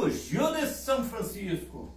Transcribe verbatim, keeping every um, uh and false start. fugiu de São Francisco.